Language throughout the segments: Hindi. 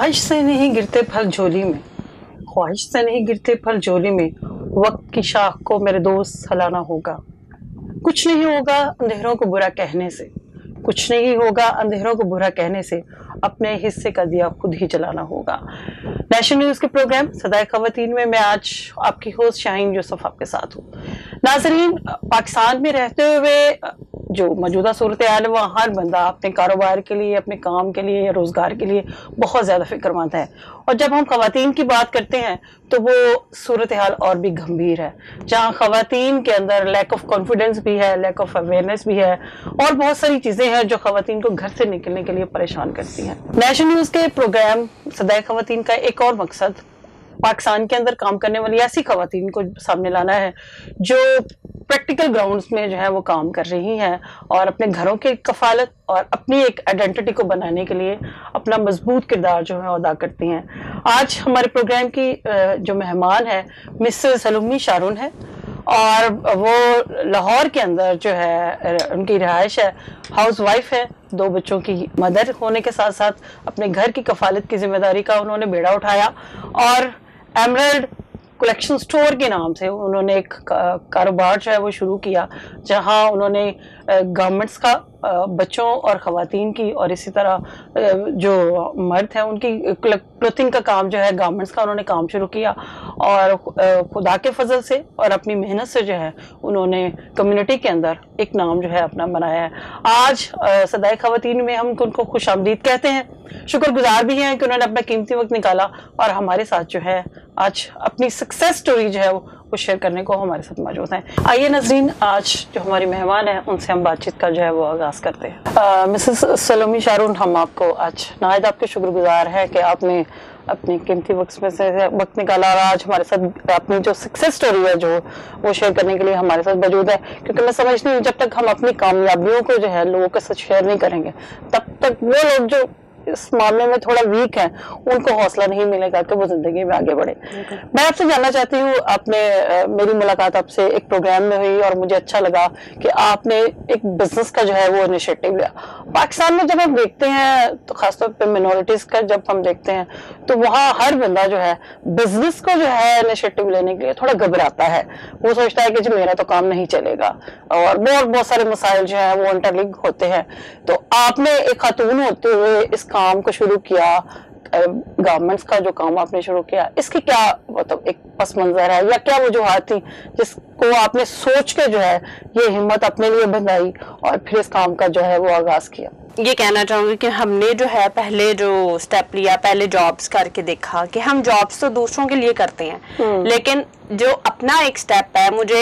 ख्वाहिश से नहीं गिरते फल झोली में, ख्वाहिश से नहीं गिरते फल झोली में, वक्त की शाख को मेरे दोस्त हलाना होगा। कुछ नहीं होगा अंधेरों को बुरा कहने से, कुछ नहीं होगा अंधेरों को बुरा कहने से, अपने हिस्से का दिया खुद ही जलाना होगा। नेशनल न्यूज़ के प्रोग्राम सदाए खवातीन में मैं आज आपकी होस्ट शाहीन जोसफ आपके साथ हूँ। नाजरीन, पाकिस्तान में रहते हुए जो मौजूदा सूरत हाल है, वहाँ हर बंदा अपने कारोबार के लिए, अपने काम के लिए या रोज़गार के लिए बहुत ज़्यादा फिक्रमंद है। और जब हम खवातीन की बात करते हैं तो वो सूरत हाल और भी गंभीर है, जहाँ खवातीन के अंदर लैक ऑफ कॉन्फिडेंस भी है, लैक ऑफ अवेयरनेस भी है और बहुत सारी चीज़ें हैं जो खवातीन को घर से निकलने के लिए परेशान करती हैं। नेशनल न्यूज़ के प्रोग्राम सदाए खवातीन का एक और मकसद पाकिस्तान के अंदर काम करने वाली ऐसी खवातीन को सामने लाना है जो प्रैक्टिकल ग्राउंड्स में जो है वो काम कर रही हैं और अपने घरों के कफालत और अपनी एक आइडेंटिटी को बनाने के लिए अपना मजबूत किरदार जो है अदा करती हैं। आज हमारे प्रोग्राम की जो मेहमान है मिस सलोमी शारून है और वो लाहौर के अंदर जो है उनकी रिहाइश है, हाउस वाइफ है, दो बच्चों की मदर होने के साथ साथ अपने घर की कफालत की जिम्मेदारी का उन्होंने बेड़ा उठाया और एमरल्ड कलेक्शन स्टोर के नाम से उन्होंने एक कारोबार जो है वो शुरू किया, जहां उन्होंने गारमेंट्स का बच्चों और ख़वातीन की और इसी तरह जो मर्द हैं उनकी क्लोथिंग का काम जो है गारमेंट्स का उन्होंने काम शुरू किया। और खुदा के फजल से और अपनी मेहनत से जो है उन्होंने कम्युनिटी के अंदर एक नाम जो है अपना बनाया है। आज सदाए ख़वातीन में हम उनको खुश आमदीद कहते हैं, शुक्रगुजार भी हैं कि उन्होंने अपना कीमती वक्त निकाला और हमारे साथ जो है आज अपनी सक्सेस स्टोरी जो है वो शेयर करने को हमारे साथ मौजूद हैं। आइए नजरीन, आज जो हमारे मेहमान हैं उनसे हम बातचीत का जो है वो आगाज़ करते हैं। मिसेस सलोमी शारून, हम आपको आज नायद आपके शुक्रगुजार है कि आपने अपने कीमती वक्त में से वक्त निकाला और आज हमारे साथ अपनी जो सक्सेस स्टोरी है जो वो शेयर करने के लिए हमारे साथ मौजूद है, क्योंकि मैं समझती हूँ जब तक हम अपनी कामयाबियों को जो है लोगों के साथ शेयर नहीं करेंगे तब तक वो लोग जो इस मामले में थोड़ा वीक है उनको हौसला नहीं मिलेगा कि वो जिंदगी में आगे बढ़े। मैं आपसे जानना चाहती हूँ, आपने मेरी मुलाकात आपसे एक प्रोग्राम में हुई और मुझे अच्छा लगा कि आपने एक बिजनेस का जो है वो इनिशिएटिव लिया। पाकिस्तान में जब हम देखते हैं तो खासतौर पे माइनॉरिटीज का जब हम देखते हैं तो वहाँ हर बंदा जो है बिजनेस को जो है इनिशिएटिव लेने के लिए थोड़ा घबराता है, वो सोचता है कि जी मेरा तो काम नहीं चलेगा और बहुत सारे मसाइल जो है वो इंटरलिंक होते हैं। तो आपने एक खातून होते हुए इस काम को शुरू किया, गारमेंट्स का जो काम आपने शुरू किया, इसके क्या मतलब एक पस मंजर है या क्या वजूहत थी जिसको आपने सोच के जो है ये हिम्मत अपने लिए बनाई और फिर इस काम का जो है वो आगाज किया? ये कहना चाहूँगी कि हमने जो है पहले जो स्टेप लिया, पहले जॉब्स करके देखा कि हम जॉब्स तो दूसरों के लिए करते हैं लेकिन जो अपना एक स्टेप है, मुझे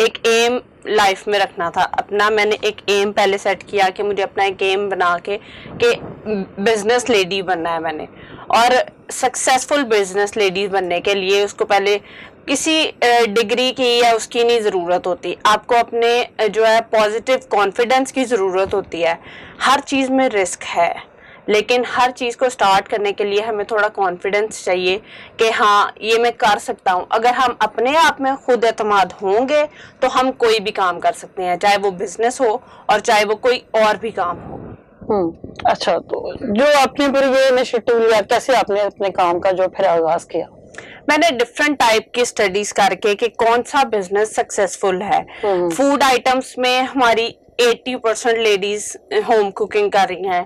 एक एम लाइफ में रखना था अपना। मैंने एक एम पहले सेट किया कि मुझे अपना एक एम बना के बिजनेस लेडी बनना है मैंने, और सक्सेसफुल बिजनेस लेडी बनने के लिए उसको पहले किसी डिग्री की या उसकी नहीं ज़रूरत होती, आपको अपने जो है पॉजिटिव कॉन्फिडेंस की ज़रूरत होती है। हर चीज़ में रिस्क है लेकिन हर चीज़ को स्टार्ट करने के लिए हमें थोड़ा कॉन्फिडेंस चाहिए कि हाँ ये मैं कर सकता हूँ। अगर हम अपने आप में खुद एतमाद होंगे तो हम कोई भी काम कर सकते हैं, चाहे वो बिजनेस हो और चाहे वो कोई और भी काम हो। अच्छा, तो जो आपने फिर ये इनिशिएटिव लिया, कैसे आपने अपने काम का जो फिर आगाज किया? मैंने डिफरेंट टाइप की स्टडीज करके कि कौन सा बिजनेस सक्सेसफुल है। फूड आइटम्स में हमारी 80% लेडीज होम कुकिंग कर रही हैं,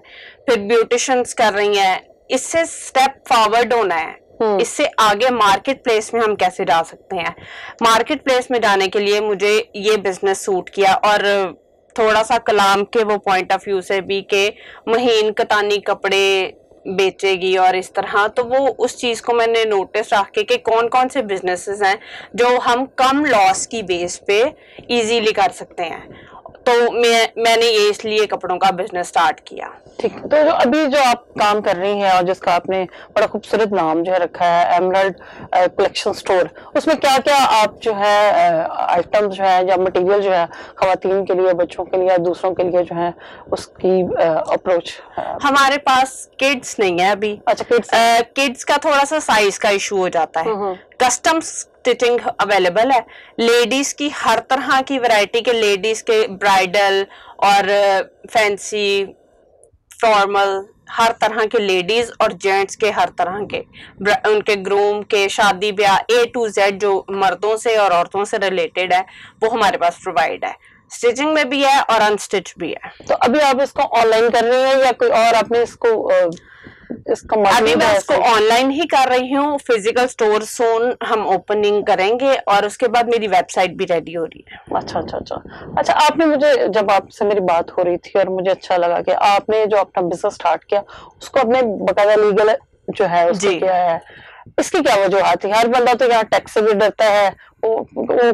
फिर ब्यूटिशंस कर रही हैं। इससे स्टेप फॉरवर्ड होना है, इससे आगे मार्केट प्लेस में हम कैसे जा सकते हैं। मार्केट प्लेस में जाने के लिए मुझे ये बिजनेस सूट किया और थोड़ा सा कलाम के वो पॉइंट ऑफ व्यू से भी के महीन कतानी कपड़े बेचेगी और इस तरह, तो वो उस चीज़ को मैंने नोटिस रख के कौन कौन से बिजनेसेस हैं जो हम कम लॉस की बेस पे इजीली कर सकते हैं। तो मैंने ये इसलिए कपड़ों का बिजनेस स्टार्ट किया। ठीक, तो जो अभी जो आप काम कर रही हैं और जिसका आपने बड़ा खूबसूरत नाम जो है रखा है एमराल्ड कलेक्शन स्टोर, उसमें क्या क्या आप जो है आइटम जो है या मटेरियल जो है खवातीन के लिए, बच्चों के लिए, दूसरों के लिए जो है उसकी अप्रोच है? हमारे पास किड्स नहीं है अभी। अच्छा, किड्स का थोड़ा सा साइज का इशू हो जाता है। कस्टम्स स्टिचिंग अवेलेबल है, लेडीज की हर तरह की वैरायटी के, लेडीज के ब्राइडल और फैंसी फॉर्मल हर तरह के लेडीज और जेंट्स के, हर तरह के, उनके ग्रूम के, शादी ब्याह, ए टू जेड जो मर्दों से और औरतों से रिलेटेड है वो हमारे पास प्रोवाइड है। स्टिचिंग में भी है और अनस्टिच भी है। तो अभी आप इसको ऑनलाइन कर रही हैं या कोई और आपने इसको अभी मैं इसको ऑनलाइन ही कर रही हूँ। फिजिकल स्टोर सोन हम ओपनिंग करेंगे और उसके बाद मेरी वेबसाइट भी रेडी हो रही है। अच्छा अच्छा अच्छा अच्छा, आपने मुझे, जब आपसे मेरी बात हो रही थी और मुझे अच्छा लगा कि आपने जो अपना बिजनेस स्टार्ट किया उसको आपने बकायदा लीगल जो है उसको किया है, इसकी क्या वजूहत है? हर बंदा तो यहाँ टैक्स से भी डरता है, वो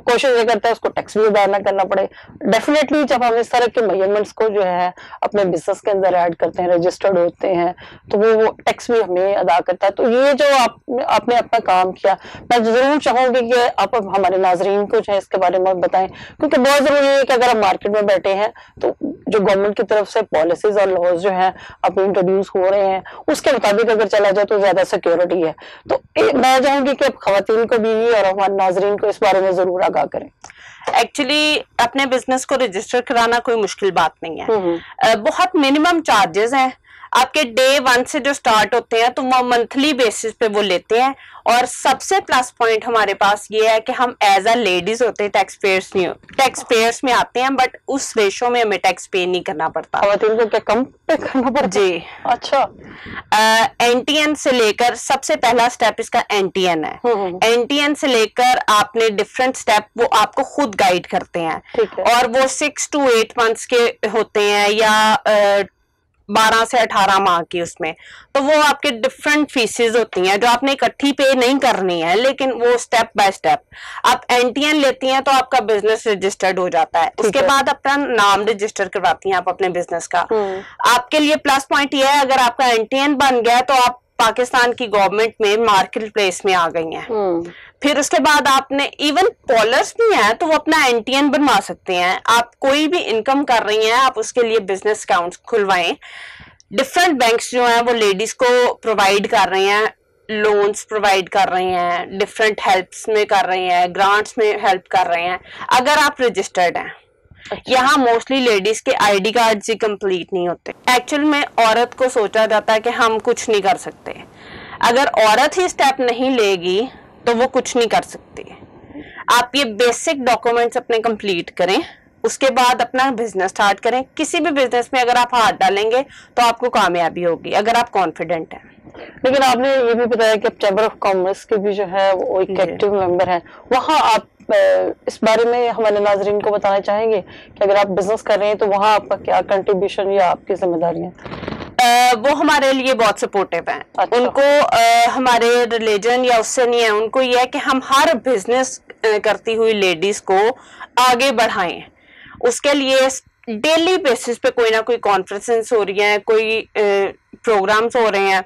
कोशिश ये करता है उसको टैक्स भी अदा ना करना पड़े। डेफिनेटली जब हम इस तरह के मेजरमेंट्स को जो है अपने बिजनेस के अंदर ऐड करते हैं, रजिस्टर्ड होते हैं, तो वो टैक्स भी हमें अदा करता है। तो ये जो आपने अपना काम किया, मैं जरूर चाहूंगी कि आप हमारे नाजरीन को जो है इसके बारे में बताएं, क्योंकि बहुत जरूरी है कि अगर हम मार्केट में बैठे हैं तो जो गवर्नमेंट की तरफ से पॉलिसीज और लॉज जो है अब इंट्रोड्यूस हो रहे हैं उसके मुताबिक अगर चला जाए तो ज्यादा सिक्योरिटी है। तो मैं चाहूंगी कि आप खवातीन को भी और हमारे नाजरीन को इस बारे में जरूर आगाह करें। एक्चुअली अपने बिजनेस को रजिस्टर कराना कोई मुश्किल बात नहीं है। बहुत मिनिमम चार्जेस हैं आपके, डे वन से जो स्टार्ट होते हैं तो वो मंथली बेसिस पे वो लेते हैं। और सबसे प्लस पॉइंट हमारे पास ये है कि हम एज अ लेडीज होते हैं, टैक्स पेयर्स में आते हैं, बट उस रेशो में हमें टैक्स पे नहीं करना पड़ता। तो क्या कम पे करना पड़ता? जी अच्छा। एनटीएन से लेकर, सबसे पहला स्टेप इसका एनटीएन है। एनटीएन से लेकर आपने डिफरेंट स्टेप वो आपको खुद गाइड करते हैं और वो 6 to 8 months के होते हैं या 12 से 18 माह की, उसमें तो वो आपके डिफरेंट फीसेज होती हैं जो आपने इकट्ठी पे नहीं करनी है, लेकिन वो स्टेप बाय स्टेप आप एनटीएन लेती हैं तो आपका बिजनेस रजिस्टर्ड हो जाता है। उसके बाद अपना नाम रजिस्टर करवाती हैं आप अपने बिजनेस का। आपके लिए प्लस पॉइंट ये है, अगर आपका एनटीएन बन गया तो आप पाकिस्तान की गवर्नमेंट में मार्केट प्लेस में आ गई हैं। फिर उसके बाद आपने इवन पॉलर्स भी हैं तो वो अपना एनटीएन बनवा सकते हैं। आप कोई भी इनकम कर रही हैं आप उसके लिए बिजनेस अकाउंट खुलवाएं। डिफरेंट बैंक्स जो हैं वो लेडीज को प्रोवाइड कर रहे हैं, लोन्स प्रोवाइड कर रहे हैं, डिफरेंट हेल्प्स में कर रहे हैं, ग्रांट्स में हेल्प कर रहे हैं, अगर आप रजिस्टर्ड हैं। यहाँ मोस्टली लेडीज के आईडी कार्ड जी कंप्लीट नहीं होते। एक्चुअल में औरत को सोचा जाता है कि हम कुछ नहीं कर सकते, अगर औरत ही स्टेप नहीं लेगी तो वो कुछ नहीं कर सकती। आप ये बेसिक डॉक्यूमेंट्स अपने कंप्लीट करें, उसके बाद अपना बिजनेस स्टार्ट करें। किसी भी बिजनेस में अगर आप हाथ डालेंगे तो आपको कामयाबी होगी, अगर आप कॉन्फिडेंट हैं। लेकिन आपने ये भी बताया कि आप चैम्बर ऑफ कॉमर्स के भी जो है वो एक एक्टिव मेंबर है, वहाँ आप इस बारे में हमारे नाजरीन को बताना चाहेंगे कि अगर आप बिजनेस कर रहे हैं तो वहाँ आपका क्या कंट्रीब्यूशन या आपकी जिम्मेदारियाँ? वो हमारे लिए बहुत सपोर्टिव हैं। अच्छा। उनको हमारे रिलीजन या उससे नहीं है, उनको ये है कि हम हर बिजनेस करती हुई लेडीज को आगे बढ़ाएं। उसके लिए डेली बेसिस पे कोई ना कोई कॉन्फ्रेंसेस हो रही हैं, कोई प्रोग्राम्स हो रहे हैं,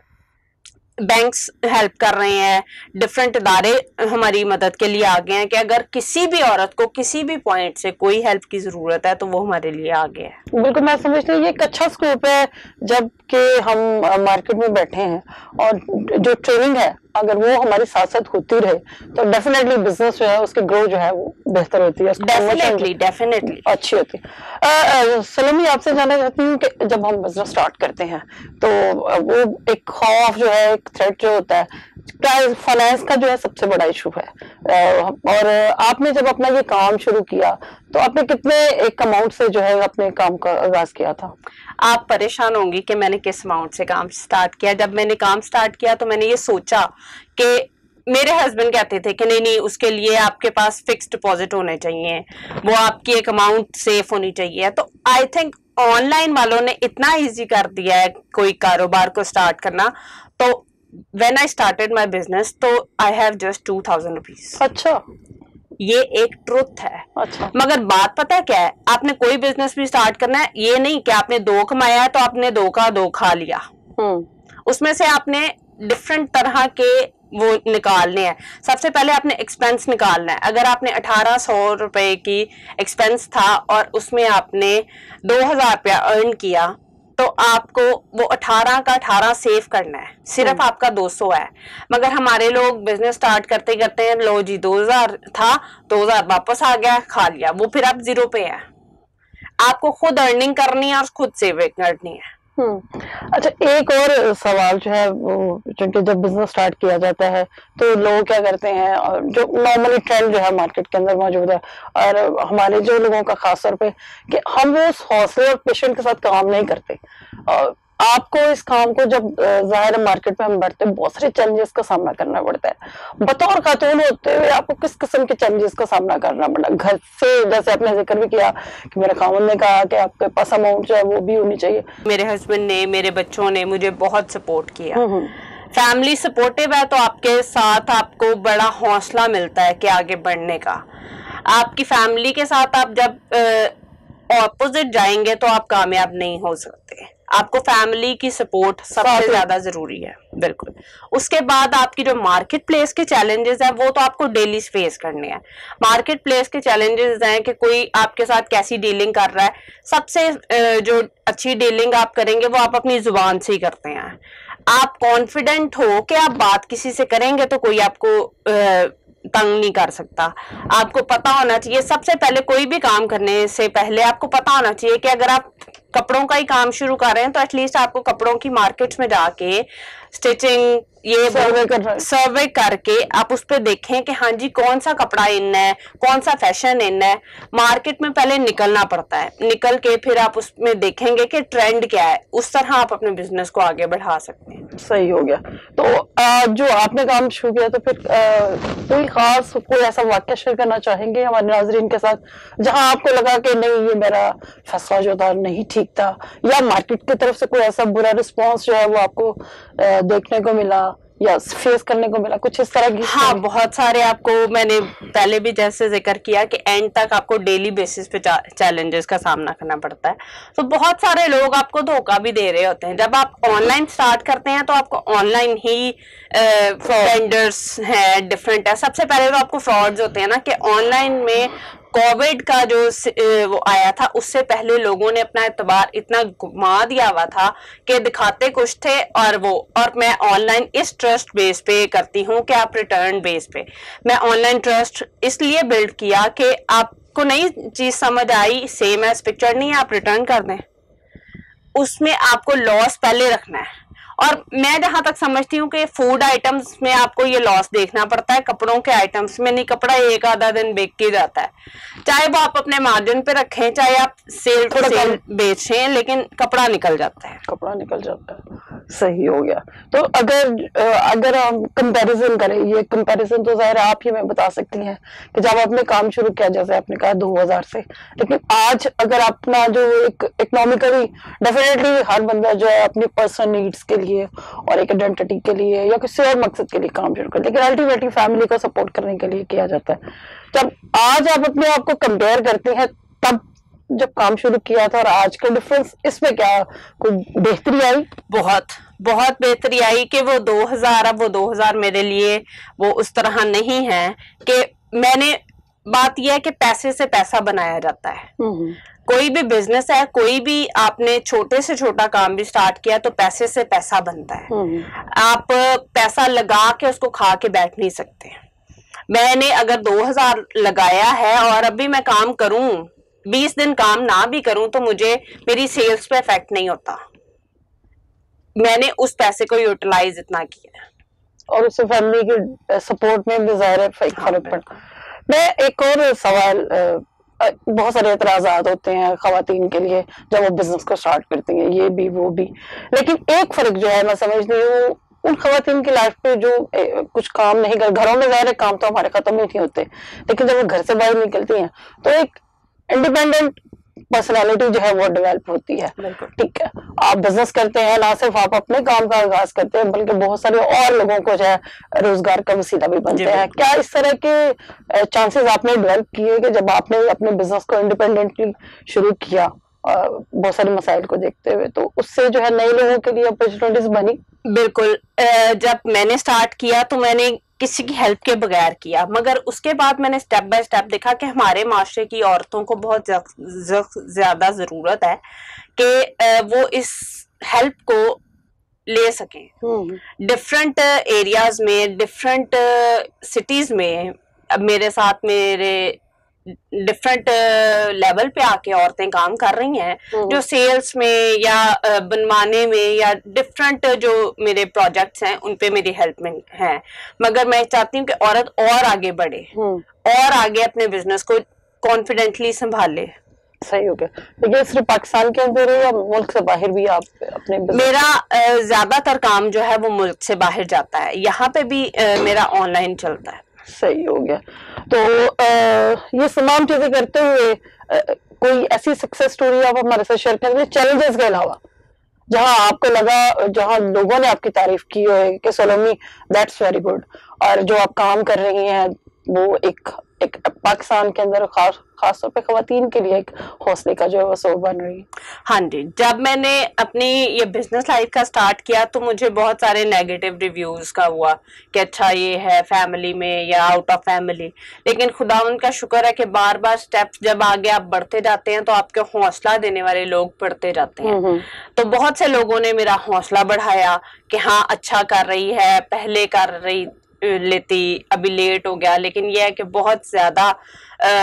बैंक्स हेल्प कर रहे हैं, डिफरेंट इदारे हमारी मदद के लिए आ गए हैं कि अगर किसी भी औरत को किसी भी पॉइंट से कोई हेल्प की जरूरत है तो वो हमारे लिए आ गए हैं। बिल्कुल, मैं समझती हूँ ये एक अच्छा स्कोप है। जबकि हम मार्केट में बैठे हैं और जो ट्रेनिंग है अगर वो हमारे साथ साथ होती रहे तो डेफिनेटली बिजनेस जो है उसकी ग्रो जो है वो बेहतर होती है, डेफिनेटली अच्छी होती है। सलोमी, आपसे जानना चाहती हूँ कि जब हम बिजनेस स्टार्ट करते हैं तो वो एक खौफ जो है, एक थ्रेट जो होता है, फाइनेंस का जो है सबसे बड़ा इशू है। और आपने जब अपना ये काम शुरू किया तो आपने कितने एक अमाउंट से जो है अपने काम का आगाज किया था? आप परेशान होंगी कि मैंने किस अमाउंट से काम स्टार्ट किया। जब मैंने काम स्टार्ट किया तो मैंने ये सोचा कि मेरे हस्बैंड कहते थे कि नहीं, उसके लिए आपके पास फिक्स डिपॉजिट होने चाहिए, वो आपकी एक अमाउंट सेफ होनी चाहिए। तो आई थिंक ऑनलाइन वालों ने इतना ईजी कर दिया है कोई कारोबार को स्टार्ट करना। तो When I started my business, तो I have just 2000 rupees। अच्छा, ये एक ट्रुथ है। अच्छा, मगर बात पता है क्या है, आपने कोई बिजनेस भी स्टार्ट करना है, ये नहीं कि आपने 2 कमाया है तो आपने 2 का 2 खा लिया। उसमें से आपने डिफरेंट तरह के वो निकालने हैं। सबसे पहले आपने एक्सपेंस निकालना है। अगर आपने 1800 रुपए की एक्सपेंस था और उसमें आपने 2000 रुपया अर्न किया तो आपको वो 18 का 18 सेव करना है। सिर्फ आपका 200 है। मगर हमारे लोग बिजनेस स्टार्ट करते करते हैं, लो जी 2000 था, 2000 वापस आ गया, खा लिया, वो फिर आप 0 पे है। आपको खुद अर्निंग करनी है और खुद सेविंग करनी है। अच्छा, एक और सवाल जो है क्योंकि जब बिजनेस स्टार्ट किया जाता है तो लोग क्या करते हैं, और जो नॉर्मली ट्रेंड जो है मार्केट के अंदर मौजूद है और हमारे जो लोगों का खास तौर पे कि हम वो हौसले और पेशेंट के साथ काम नहीं करते, और आपको इस काम को जब जाहिर मार्केट में हम बढ़ते हैं बहुत सारे चैलेंजेस का सामना करना पड़ता है। बतौर खातून होते हुए आपको किस किस्म के चैलेंजेस का सामना करना पड़ा? घर से, जैसे आपने जिक्र भी किया कि मेरे खामन ने कहा कि आपके पास अमाउंट जो है वो भी होनी चाहिए। मेरे हस्बैंड ने, मेरे बच्चों ने मुझे बहुत सपोर्ट किया, फैमिली सपोर्टिव है तो आपके साथ आपको बड़ा हौसला मिलता है कि आगे बढ़ने का। आपकी फैमिली के साथ आप जब ऑपोजिट जाएंगे तो आप कामयाब नहीं हो सकते। आपको फैमिली की सपोर्ट सबसे ज्यादा जरूरी है। बिल्कुल। उसके बाद आपकी जो मार्केट प्लेस के चैलेंजेस हैं वो तो आपको डेली फेस करने हैं। मार्केट प्लेस के चैलेंजेस हैं कि कोई आपके साथ कैसी डीलिंग कर रहा है। सबसे जो अच्छी डीलिंग आप करेंगे वो आप अपनी जुबान से ही करते हैं। आप कॉन्फिडेंट हो कि आप बात किसी से करेंगे तो कोई आपको तंग नहीं कर सकता। आपको पता होना चाहिए, सबसे पहले कोई भी काम करने से पहले आपको पता होना चाहिए कि अगर आप कपड़ों का ही काम शुरू कर रहे हैं तो एटलीस्ट आपको कपड़ों की मार्केट्स में जाके स्टिचिंग ये सर्वे करके आप उस पर देखें कि हाँ जी कौन सा कपड़ा इन है, कौन सा फैशन इन है। मार्केट में पहले निकलना पड़ता है, निकल के फिर आप उसमें देखेंगे कि ट्रेंड क्या है, उस तरह आप अपने बिजनेस को आगे बढ़ा सकते हैं। सही हो गया। तो जो आपने काम शुरू किया तो फिर कोई खास कोई ऐसा वाक्य शेयर करना चाहेंगे हमारे नाजरीन के साथ जहाँ आपको लगा कि नहीं ये मेरा फैसला जो था नहीं ठीक था, या मार्केट की तरफ से कोई ऐसा बुरा रिस्पॉन्स जो है वो आपको देखने को मिला या फेस करने को मिला, कुछ इस तरह की? हाँ, बहुत सारे। आपको मैंने पहले भी जैसे जिक्र किया कि एंड तक आपको डेली बेसिस पे चैलेंजेस का सामना करना पड़ता है। तो बहुत सारे लोग आपको धोखा भी दे रहे होते हैं। जब आप ऑनलाइन स्टार्ट करते हैं तो आपको ऑनलाइन ही फ्रेंडर्स हैं, डिफरेंट है। सबसे पहले तो आपको फ्रॉड्स होते हैं ना, कि ऑनलाइन में कोविड का जो वो आया था उससे पहले लोगों ने अपना एतबार इतना घुमा दिया हुआ था कि दिखाते कुछ थे और वो, और मैं ऑनलाइन इस ट्रस्ट बेस पे करती हूँ कि आप रिटर्न बेस पे, मैं ऑनलाइन ट्रस्ट इसलिए बिल्ड किया कि आपको नई चीज समझ आई, सेम एज पिक्चर नहीं है, आप रिटर्न कर दें। उसमें आपको लॉस पहले रखना है, और मैं जहां तक समझती हूँ कि फूड आइटम्स में आपको ये लॉस देखना पड़ता है, कपड़ों के आइटम्स में नहीं। कपड़ा एक आधा दिन बिक के जाता है, चाहे वो आप अपने मार्जिन पे रखें, चाहे आप सेल टू सेल बेचें, लेकिन कपड़ा निकल जाता है, कपड़ा निकल जाता है। सही हो गया। तो अगर हम कंपैरिजन करें, ये कंपैरिजन तो जाहिर आप ही में बता सकती हैं कि जब आपने काम शुरू किया, जैसे आपने कहा 2000 से, लेकिन आज अगर अपना जो एक इकोनॉमिकली डेफिनेटली हर बंदा जो है अपनी पर्सनल नीड्स के और एक आइडेंटिटी के लिए या किसी और मकसद के लिए काम शुरू करते हैं, लेकिन अल्टीमेटली फैमिली को सपोर्ट करने के लिए किया जाता है। जब आज आप अपने आप को कंपेयर करते हैं, तब जब काम शुरू किया था और आज का डिफरेंस, इसमें क्या कोई बेहतरी आई? बहुत बहुत बेहतरी आई कि वो 2000, अब वो 2000 मेरे लिए वो उस तरह नहीं है। कि मैंने, बात यह है कि पैसे से पैसा बनाया जाता है। कोई भी बिजनेस है, कोई भी आपने छोटे से छोटा काम भी स्टार्ट किया तो पैसे से पैसा बनता है। आप पैसा लगा के उसको खा के बैठ नहीं सकते। मैंने अगर 2000 लगाया है और अभी मैं काम करूं, 20 दिन काम ना भी करूं तो मुझे मेरी सेल्स पे इफेक्ट नहीं होता। मैंने उस पैसे को यूटिलाइज इतना किया और उससे फैमिली के सपोर्ट में भी ज़ाहिर फर्क पड़ा। मैं एक और सवाल, बहुत सारे एतराजात होते हैं ख्वातीन के लिए जब वो बिजनेस को स्टार्ट करती हैं, ये भी वो भी, लेकिन एक फर्क जो है मैं समझती हूँ उन ख्वातीन की लाइफ पे जो कुछ काम नहीं कर, घरों में ज़ाहिर काम तो हमारे खत्म ही नहीं होते, लेकिन जब वो घर से बाहर निकलती हैं तो एक इंडिपेंडेंट पर्सनालिटी जो है वो डेवलप होती है। ठीक है, आप बिजनेस करते हैं, ना सिर्फ आप अपने काम का आगाज करते हैं बल्कि बहुत सारे और लोगों को जो है रोजगार का वसीला भी बनते हैं। क्या इस तरह के चांसेस आपने डेवलप किए कि जब आपने अपने बिजनेस को इंडिपेंडेंटली शुरू किया बहुत सारे मसाइल को देखते हुए, तो उससे जो है नए लोगों के लिए अपॉर्चुनिटीज बनी? बिल्कुल। जब मैंने स्टार्ट किया तो मैंने किसी की हेल्प के बगैर किया, मगर उसके बाद मैंने स्टेप बाय स्टेप देखा कि हमारे माशरे की औरतों को बहुत ज्यादा जरूरत है कि वो इस हेल्प को ले सकें। डिफरेंट एरियाज में, डिफरेंट सिटीज में, मेरे साथ मेरे डिफरेंट लेवल पे आके औरतें काम कर रही हैं, जो सेल्स में या बनवाने में या डिफरेंट जो मेरे प्रोजेक्ट्स हैं उन पे मेरी हेल्प में है। मगर मैं चाहती हूँ कि औरत और आगे बढ़े और आगे अपने बिजनेस को कॉन्फिडेंटली संभाले। सही हो गया। तो ये सिर्फ पाकिस्तान के अंदर है या मुल्क से बाहर भी आप अपने? मेरा ज्यादातर काम जो है वो मुल्क से बाहर जाता है, यहाँ पे भी मेरा ऑनलाइन चलता है। सही हो गया। तो ये तमाम चीजें करते हुए कोई ऐसी सक्सेस स्टोरी आप हमारे साथ शेयर करेंगे चैलेंजेस के अलावा, जहाँ आपको लगा, जहाँ लोगों ने आपकी तारीफ की हो कि सलोमी दैट्स वेरी गुड, और जो आप काम कर रही हैं वो एक पाकिस्तान के अंदर खास तौर पे खवातीन के लिए एक हौसले का जो है वो सोर्स बन रही है? हाँ जी, जब मैंने अपनी ये बिजनेस लाइफ का स्टार्ट किया तो मुझे बहुत सारे नेगेटिव रिव्यूज का हुआ कि अच्छा ये है फैमिली में या आउट ऑफ फैमिली, लेकिन खुदा उनका शुक्र है कि बार बार स्टेप्स जब आगे आप बढ़ते जाते हैं तो आपके हौसला देने वाले लोग बढ़ते जाते हैं। तो बहुत से लोगों ने मेरा हौसला बढ़ाया कि हाँ अच्छा कर रही है, पहले कर रही लेती, अभी लेट हो गया। लेकिन यह है कि बहुत ज्यादा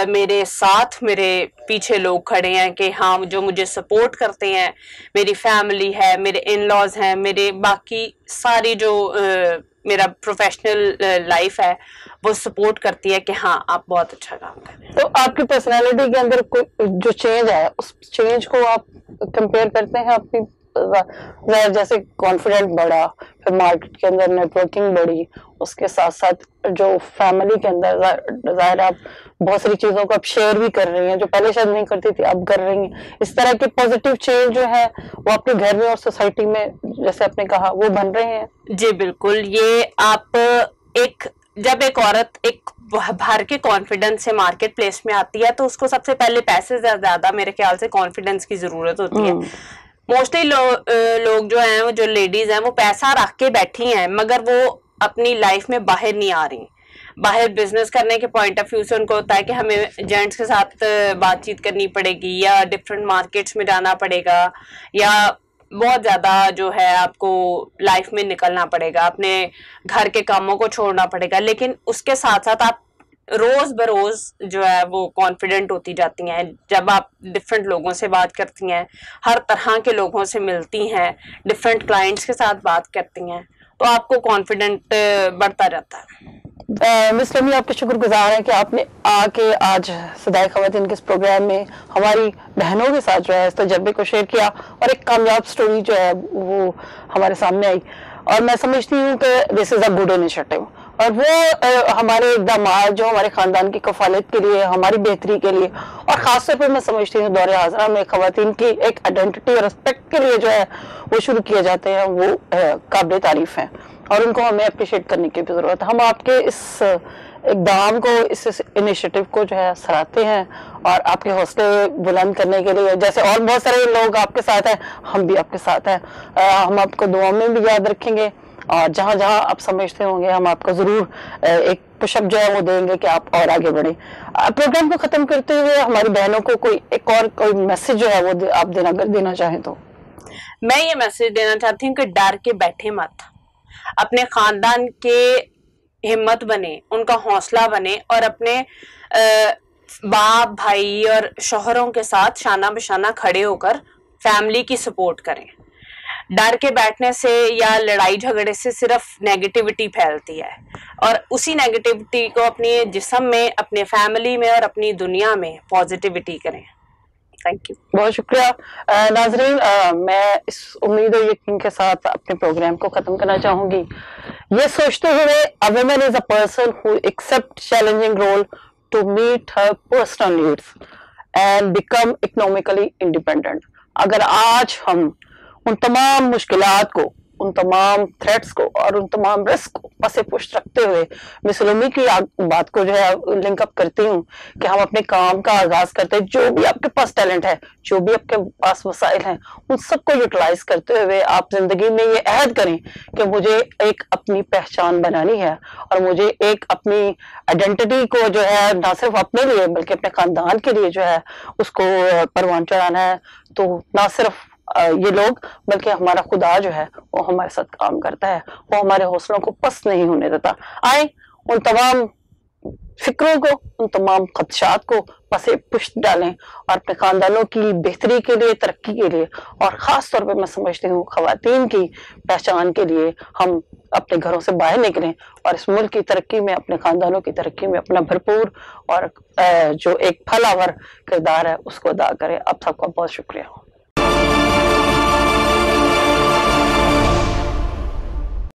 मेरे साथ मेरे पीछे लोग खड़े हैं कि हाँ जो मुझे सपोर्ट करते हैं, मेरी फैमिली है, मेरे इन लॉज हैं, मेरे बाकी सारी जो मेरा प्रोफेशनल लाइफ है वो सपोर्ट करती है कि हाँ आप बहुत अच्छा काम कर रहे हैं। तो आपकी पर्सनैलिटी के अंदर कोई जो चेंज है, उस चेंज को आप कंपेयर करते हैं आपकी, जैसे कॉन्फिडेंट बढ़ा, फिर मार्केट के अंदर नेटवर्किंग बढ़ी, उसके साथ साथ जो फैमिली के अंदर ज़ाहिर आप बहुत सारी चीजों को आप शेयर भी कर रही हैं जो पहले शायद नहीं करती थी, अब कर रही हैं, इस तरह के पॉजिटिव चेंज जो है वो आपके घर में और सोसाइटी में जैसे आपने कहा वो बन रहे हैं? जी बिल्कुल। ये आप जब एक औरत एक बाहर के कॉन्फिडेंस से मार्केट प्लेस में आती है तो उसको सबसे पहले पैसे से ज्यादा मेरे ख्याल से कॉन्फिडेंस की जरूरत होती है। मोस्टली लोग जो हैं, वो जो लेडीज हैं वो पैसा रख के बैठी हैं मगर वो अपनी लाइफ में बाहर नहीं आ रही। बाहर बिजनेस करने के पॉइंट ऑफ व्यू से उनको होता है कि हमें जेंट्स के साथ बातचीत करनी पड़ेगी या डिफरेंट मार्केट्स में जाना पड़ेगा या बहुत ज्यादा जो है आपको लाइफ में निकलना पड़ेगा, अपने घर के कामों को छोड़ना पड़ेगा। लेकिन उसके साथ साथ आप रोज बरोज जो है वो कॉन्फिडेंट होती जाती हैं जब आप डिफरेंट लोगों से बात करती हैं, हर तरह के लोगों से मिलती हैं, डिफरेंट क्लाइंट्स के साथ बात करती हैं, तो आपको कॉन्फिडेंट बढ़ता रहता है। मिस सलोमी, आपके शुक्रगुजार हैं कि आपने आके आज सदाए खवातीन के इस प्रोग्राम में हमारी बहनों के साथ जो है इस तजर्बे को शेयर किया और एक कामयाब स्टोरी जो है वो हमारे सामने आई, और मैं समझती हूँ कि this is a good initiative, और वो हमारे इकदाम जो हमारे खानदान की कफालत के लिए, हमारी बेहतरी के लिए, और खासतौर पर मैं समझती हूँ दौरे हाजरा में खवातीन की एक आइडेंटिटी और रिस्पेक्ट के लिए जो है वो शुरू किए जाते हैं वो काबिल तारीफ हैं, और उनको हमें अप्रिशिएट करने की भी ज़रूरत है। हम आपके इस इकदाम को, इस इनिशिएटिव को जो है सराहते हैं, और आपके हौसले बुलंद करने के लिए जैसे और बहुत सारे लोग आपके साथ हैं, हम भी आपके साथ हैं। हम आपको दुआ में भी याद रखेंगे, और जहाँ जहाँ आप समझते होंगे हम आपको जरूर एक पुशअप जो है वो देंगे कि आप और आगे बढ़े। प्रोग्राम को खत्म करते हुए हमारी बहनों को कोई एक और कोई मैसेज जो है वो आप देना चाहें तो? मैं ये मैसेज देना चाहती हूँ कि डर के बैठे मत, अपने खानदान के हिम्मत बने, उनका हौसला बने, और अपने बाप भाई और शोहरों के साथ शाना बशाना खड़े होकर फैमिली की सपोर्ट करें। डर के बैठने से या लड़ाई झगड़े से सिर्फ नेगेटिविटी फैलती है, और उसी नेगेटिविटी को अपने जिस्म में, अपने फैमिली में और अपनी दुनिया में पॉजिटिविटी करें। थैंक यू, बहुत शुक्रिया। नाजरीन, मैं इस उम्मीद और यकीन के साथ अपने प्रोग्राम को खत्म करना चाहूंगी ये सोचते हुए a woman is a person who accept challenging role to meet her personal needs and become economically independent. अगर आज हम उन तमाम मुश्किलात को, उन तमाम थ्रेट्स को और उन तमाम रिस्क को पसे पुष्ट रखते हुए, मैं सलोमी की बात को जो है लिंक अप करती हूँ कि हम अपने काम का आगाज करते हैं, जो भी आपके पास टैलेंट है, जो भी आपके पास वसाइल हैं, उन सबको यूटिलाइज करते हुए आप जिंदगी में ये अहद करें कि मुझे एक अपनी पहचान बनानी है, और मुझे एक अपनी आइडेंटिटी को जो है ना सिर्फ अपने लिए बल्कि अपने खानदान के लिए जो है उसको परवान चढ़ाना है। तो ना सिर्फ ये लोग बल्कि हमारा खुदा जो है वो हमारे साथ काम करता है, वो हमारे हौसलों को पस्त नहीं होने देता। आए उन तमाम फिक्रों को, उन तमाम खदशात को पसे पुष्ट डालें और अपने खानदानों की बेहतरी के लिए, तरक्की के लिए और ख़ास तौर पे मैं समझती हूँ ख़वातीन की पहचान के लिए हम अपने घरों से बाहर निकलें और इस मुल्क की तरक्की में, अपने खानदानों की तरक्की में अपना भरपूर और जो एक फलावर किरदार है उसको अदा करें। आप सबका बहुत शुक्रिया।